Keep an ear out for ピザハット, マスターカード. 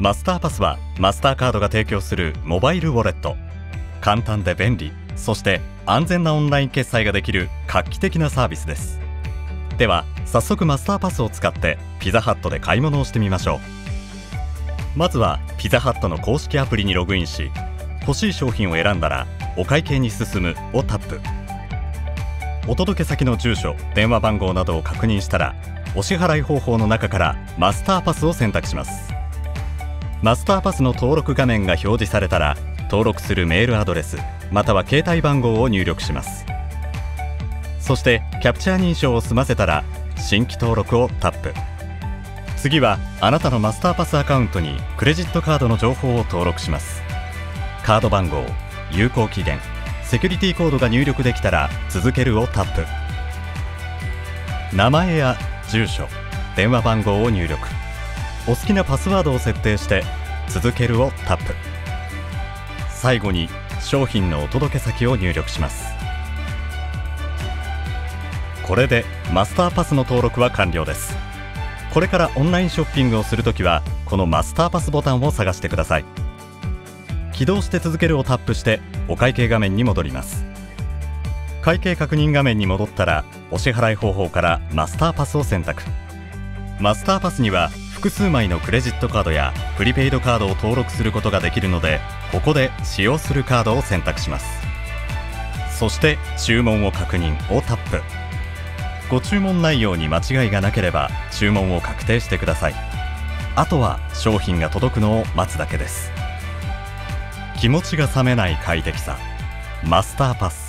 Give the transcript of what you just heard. マスターパスはマスターカードが提供するモバイルウォレット。簡単で便利、そして安全なオンライン決済ができる画期的なサービスです。では早速マスターパスを使ってピザハットで買い物をしてみましょう。まずはピザハットの公式アプリにログインし、欲しい商品を選んだらお会計に進むをタップ。お届け先の住所、電話番号などを確認したら、お支払い方法の中からマスターパスを選択します。マスターパスの登録画面が表示されたら、登録するメールアドレスまたは携帯番号を入力します。そしてキャプチャー認証を済ませたら新規登録をタップ。次はあなたのマスターパスアカウントにクレジットカードの情報を登録します。カード番号、有効期限、セキュリティコードが入力できたら続けるをタップ。名前や住所、電話番号を入力。お好きなパスワードを設定して続けるをタップ。最後に商品のお届け先を入力します。これでマスターパスの登録は完了です。これからオンラインショッピングをするときは、このマスターパスボタンを探してください。起動して続けるをタップしてお会計画面に戻ります。会計確認画面に戻ったら、お支払い方法からマスターパスを選択。マスターパスには複数枚のクレジットカードやプリペイドカードを登録することができるので、ここで使用するカードを選択します。そして注文を確認をタップ。ご注文内容に間違いがなければ注文を確定してください。あとは商品が届くのを待つだけです。気持ちが冷めない快適さ、マスターパス。